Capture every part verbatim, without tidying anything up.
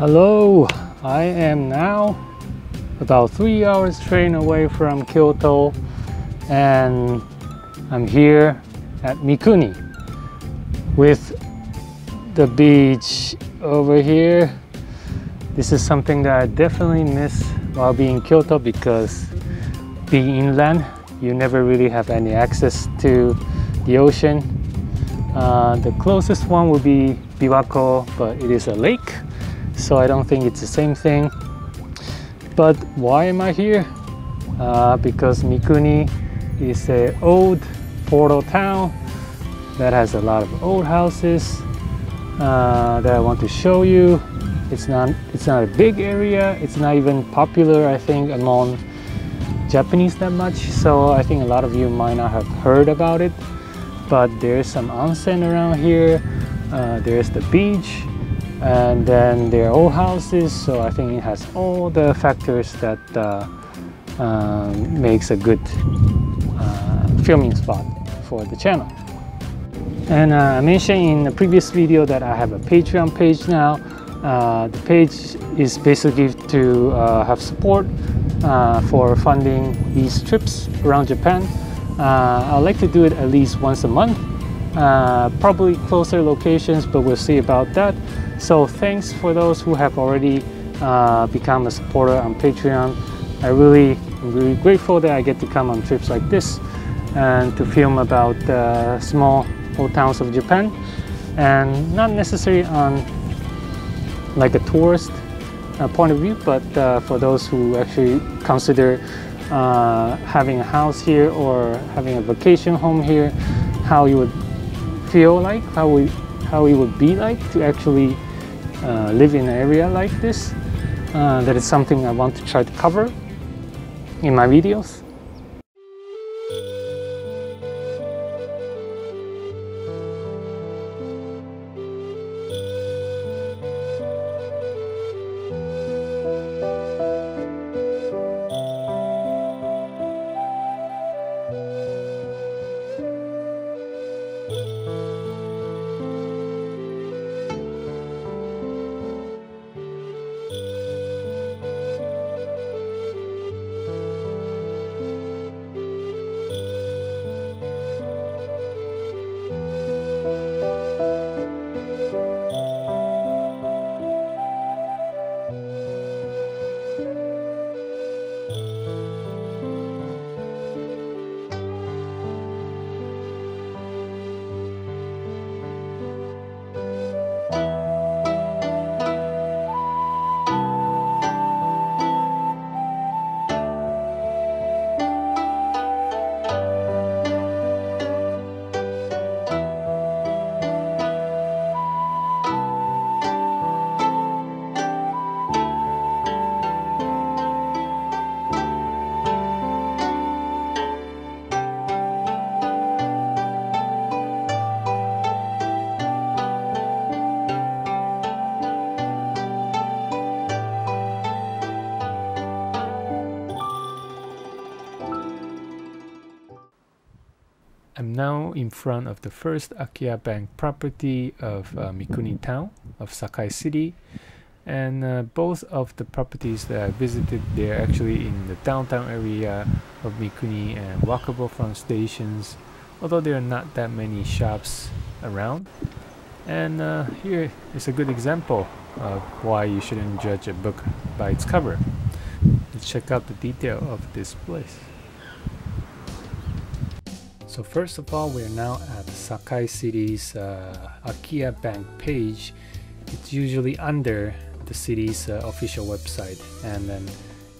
Hello, I am now about three hours train away from Kyoto, and I'm here at Mikuni with the beach over here. This is something that I definitely miss while being in Kyoto, because being inland, you never really have any access to the ocean. Uh, the closest one would be Biwako, but it is a lake, so I don't think it's the same thing. But why am I here? Uh, because Mikuni is an old portal town that has a lot of old houses uh, that I want to show you. It's not, it's not a big area, it's not even popular, I think, among Japanese that much, so I think a lot of you might not have heard about it. But there's some onsen around here, uh, there's the beach, and then there are old houses, so I think it has all the factors that uh, uh, makes a good uh, filming spot for the channel. And uh, I mentioned in the previous video that I have a Patreon page now. Uh, the page is basically to uh, have support uh, for funding these trips around Japan. Uh, I like to do it at least once a month, uh, probably closer locations, but we'll see about that. So thanks for those who have already uh, become a supporter on Patreon. I really, I'm really grateful that I get to come on trips like this and to film about uh, small old towns of Japan, and not necessarily on like a tourist uh, point of view, but uh, for those who actually consider Uh, having a house here or having a vacation home here, how you would feel like, how we, how it would be like to actually uh, live in an area like this. Uh, that is something I want to try to cover in my videos. I'm now in front of the first Akiya Bank property of uh, Mikuni town of Sakai city, and uh, both of the properties that I visited, they're actually in the downtown area of Mikuni and walkable from stations, although there are not that many shops around. And uh, here is a good example of why you shouldn't judge a book by its cover. Let's check out the detail of this place. So first of all, we're now at Sakai city's uh, Akiya Bank page. It's usually under the city's uh, official website, and then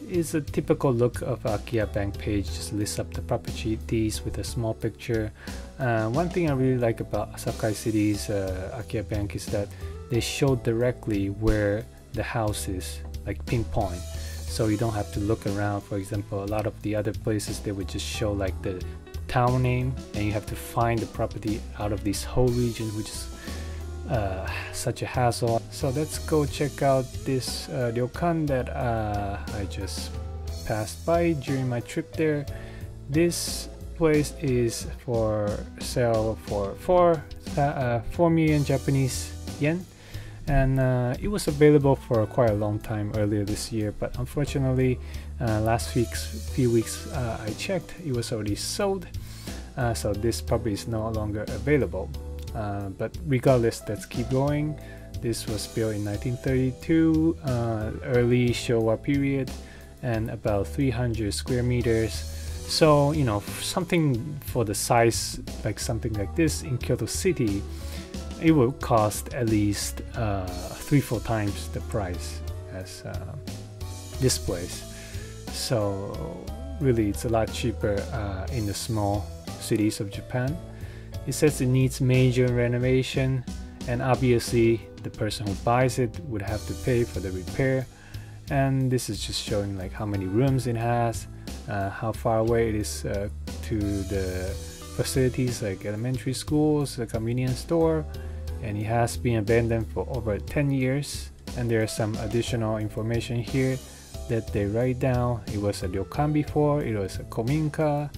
it's a typical look of Akiya Bank page. Just lists up the properties with a small picture. Uh, one thing I really like about Sakai city's uh, Akiya Bank is that they show directly where the house is, like pinpoint. So you don't have to look around. For example, a lot of the other places, they would just show like the town name, and you have to find the property out of this whole region, which is uh, such a hassle. So let's go check out this uh, ryokan that uh, I just passed by during my trip there. This place is for sale for four, uh, four million Japanese yen, and uh, it was available for quite a long time earlier this year, but unfortunately uh, last week's few weeks uh, I checked, it was already sold, uh, so this puppy is no longer available. Uh, but regardless, let's keep going. This was built in nineteen thirty-two, uh, early Showa period, and about three hundred square meters. So, you know, something for the size, like something like this in Kyoto city, it will cost at least uh, three, four times the price as uh, this place. So really, it's a lot cheaper uh, in the small cities of Japan. It says it needs major renovation, and obviously the person who buys it would have to pay for the repair. And this is just showing like how many rooms it has, uh, how far away it is uh, to the facilities like elementary schools, a convenience store, and it has been abandoned for over ten years. And there is some additional information here that they write down. It was a ryokan before, it was a kominka,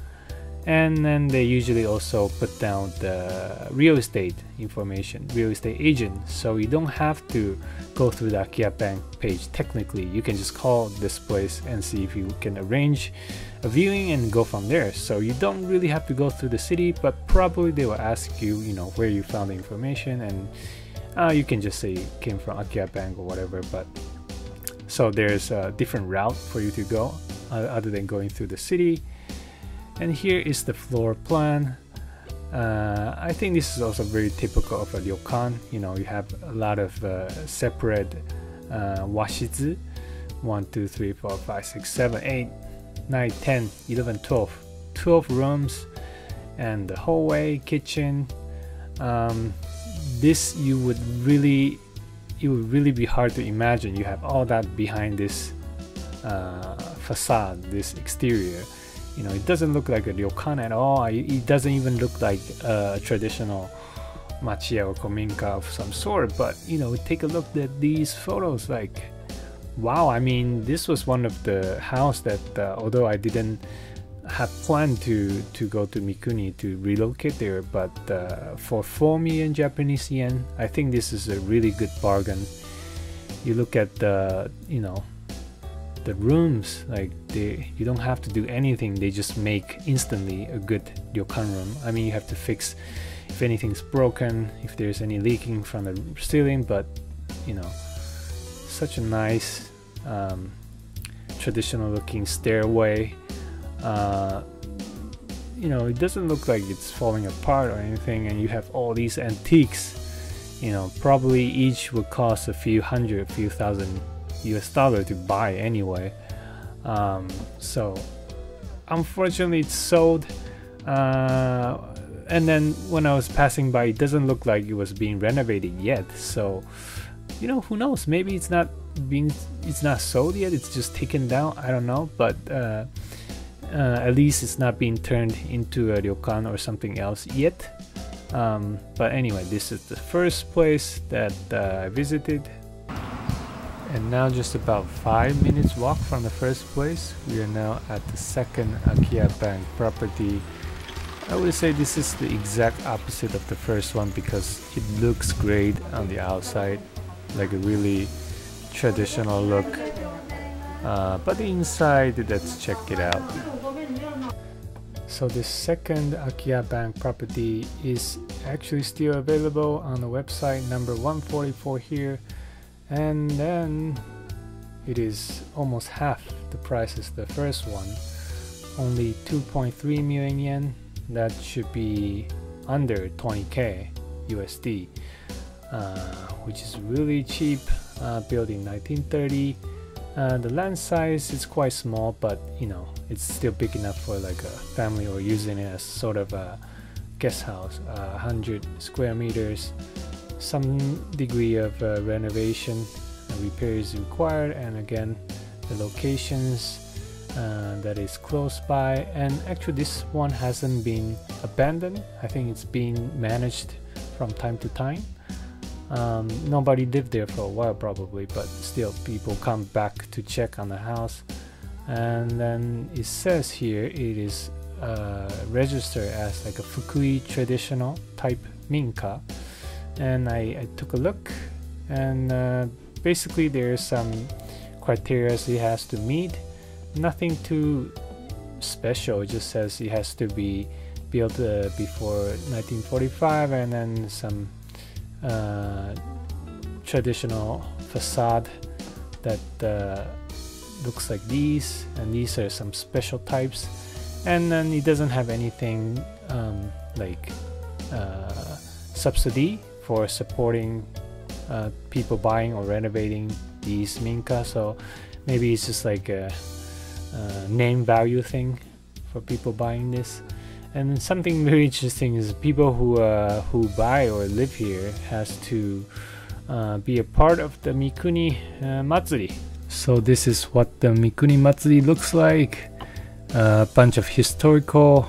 and then they usually also put down the real estate information, real estate agent, so you don't have to go through the Akiya Bank page. Technically you can just call this place and see if you can arrange a viewing and go from there, so you don't really have to go through the city, but probably they will ask you, you know, where you found the information, and uh, you can just say you came from Akiya Bank or whatever. But so there's a different route for you to go uh, other than going through the city. And here is the floor plan. Uh, I think this is also very typical of a ryokan. You know, you have a lot of uh, separate uh, washitsu. one, two, three, four, five, six, seven, eight, nine, ten, eleven, twelve. twelve rooms and the hallway, kitchen. Um, this you would really, it would really be hard to imagine. You have all that behind this uh, facade, this exterior. You know, it doesn't look like a ryokan at all. It doesn't even look like a traditional machiya or kominka of some sort. But, you know, take a look at these photos. Like, wow, I mean, this was one of the house that, uh, although I didn't have planned to, to go to Mikuni to relocate there, but uh, for four million Japanese yen, I think this is a really good bargain. You look at the, you know, the rooms, like they, you don't have to do anything, they just make instantly a good ryokan room. I mean, you have to fix if anything's broken, if there's any leaking from the ceiling, but you know, such a nice um, traditional looking stairway. Uh, you know, it doesn't look like it's falling apart or anything, and you have all these antiques, you know, probably each would cost a few hundred, a few thousand U S dollar to buy anyway. Um, so unfortunately it's sold, uh, and then when I was passing by, it doesn't look like it was being renovated yet, so you know, who knows, maybe it's not being, it's not sold yet, it's just taken down, I don't know. But uh, uh, at least it's not being turned into a ryokan or something else yet. Um, but anyway, this is the first place that uh, I visited. And now, just about five minutes walk from the first place, we are now at the second Akiya Bank property. I would say this is the exact opposite of the first one because it looks great on the outside, like a really traditional look. Uh, but inside, let's check it out. So the second Akiya Bank property is actually still available on the website, number one forty-four here. And then it is almost half the price as the first one, only two point three million yen. That should be under twenty K U S D, uh, which is really cheap. Uh, built in nineteen thirty. Uh, the land size is quite small, but you know, it's still big enough for like a family or using it as sort of a guest house. Uh, one hundred square meters. Some degree of uh, renovation and repair is required, and again the locations uh, that is close by. And actually this one hasn't been abandoned, I think it's being managed from time to time. Um, nobody lived there for a while probably, but still people come back to check on the house. And then it says here it is uh, registered as like a Fukui traditional type Minka. And I, I took a look, and uh, basically there's some criteria he has to meet. Nothing too special, it just says he has to be built uh, before nineteen forty-five, and then some uh, traditional facade that uh, looks like these, and these are some special types. And then it doesn't have anything um, like uh, subsidy for supporting uh, people buying or renovating these minka, so maybe it's just like a, a name value thing for people buying this. And something very interesting is people who uh, who buy or live here has to uh, be a part of the Mikuni uh, Matsuri. So this is what the Mikuni Matsuri looks like. A bunch of historical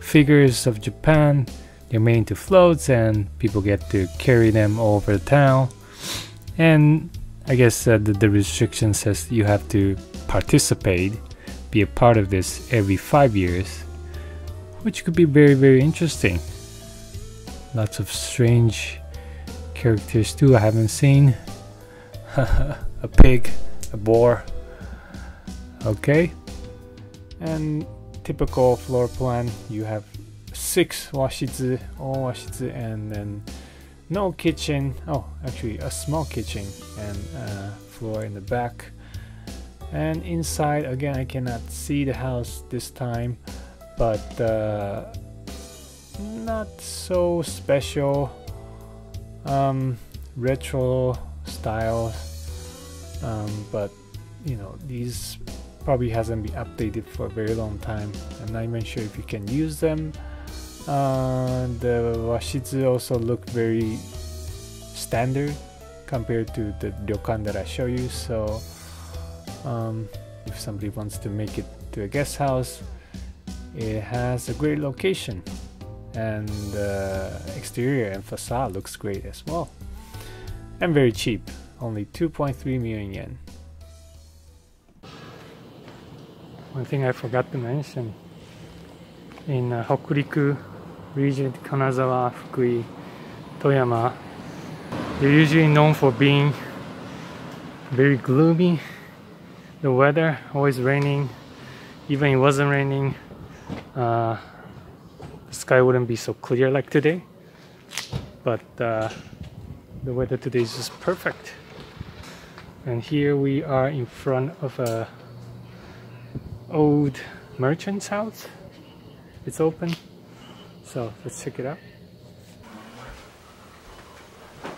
figures of Japan. They're made into floats and people get to carry them all over the town. And I guess uh, the, the restriction says you have to participate, be a part of this every five years. Which could be very, very interesting. Lots of strange characters too I haven't seen. A pig, a boar. Okay. And typical floor plan, you have six washitsu, all washitsu, and then no kitchen. Oh, actually a small kitchen and a floor in the back. And inside, again, I cannot see the house this time, but uh, not so special. Um, retro style, um, but you know, these probably hasn't been updated for a very long time. I'm not even sure if you can use them. Uh, the washitsu also look very standard compared to the ryokan that I show you, so um, if somebody wants to make it to a guest house, it has a great location, and the uh, exterior and facade looks great as well, and very cheap, only two point three million yen. One thing I forgot to mention, in uh, Hokuriku region, Kanazawa, Fukui, Toyama, they're usually known for being very gloomy. The weather always raining, even it wasn't raining, uh, the sky wouldn't be so clear like today, but uh, the weather today is just perfect. And here we are in front of a old merchant's house. It's open, so let's check it out.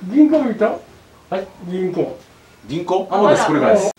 Ginko見た? Hi, Ginko. Ginko? Oh, that's what it is.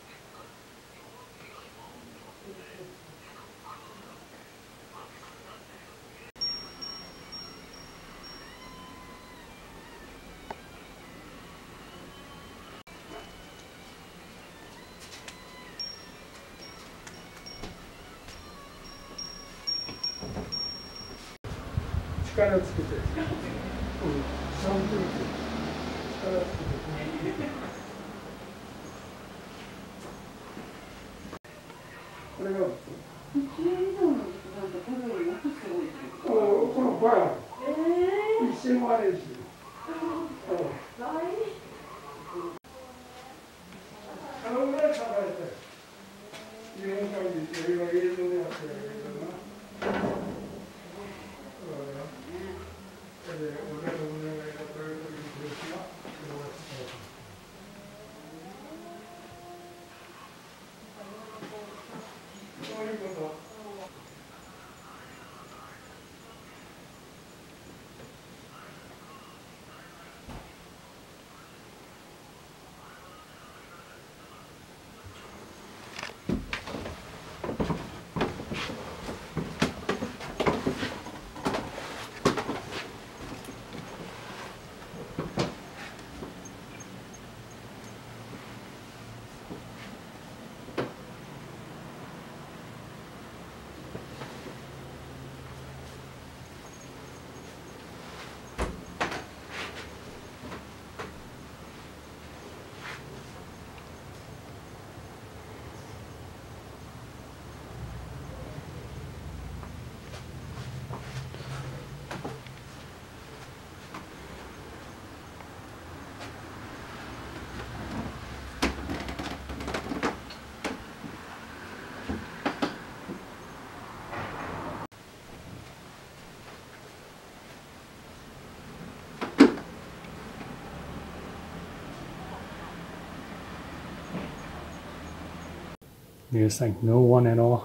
There's like no one at all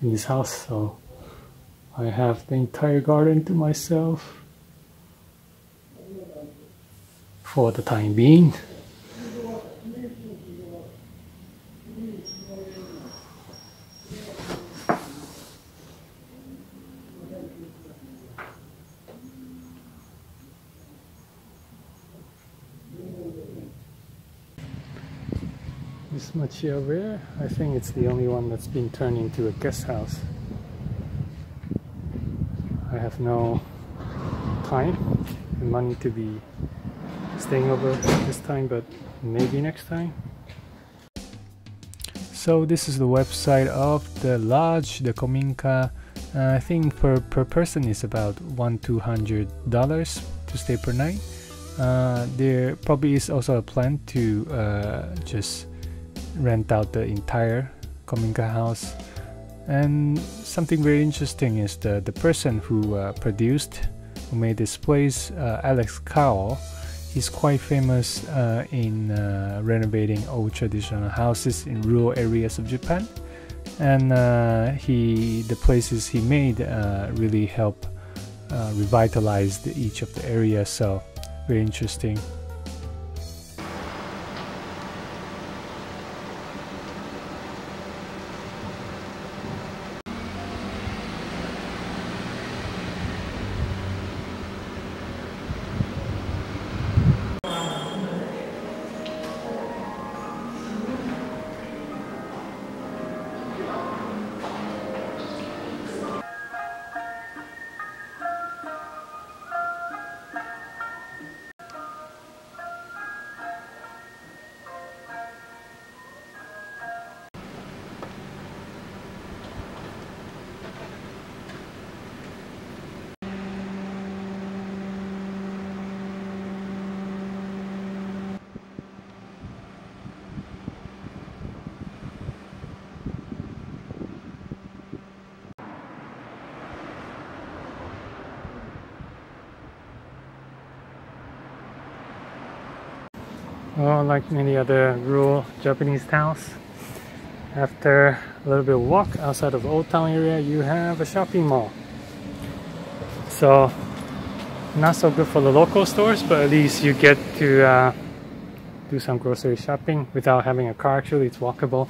in this house, so I have the entire garden to myself for the time being. This machiya rare, I think it's the only one that's been turned into a guest house. I have no time and money to be staying over this time, but maybe next time. So this is the website of the lodge, the kominka. Uh, I think per, per person is about one to two hundred dollars to stay per night. Uh, there probably is also a plan to uh, just rent out the entire kominka house. And something very interesting is the the person who uh, produced, who made this place, uh, Alex Kerr. He's quite famous uh, in uh, renovating old traditional houses in rural areas of Japan, and uh, he the places he made uh, really help uh, revitalize the, each of the areas. So very interesting. Well, like many other rural Japanese towns, after a little bit of walk outside of Old Town area, you have a shopping mall. So, not so good for the local stores, but at least you get to uh, do some grocery shopping without having a car. Actually, it's walkable.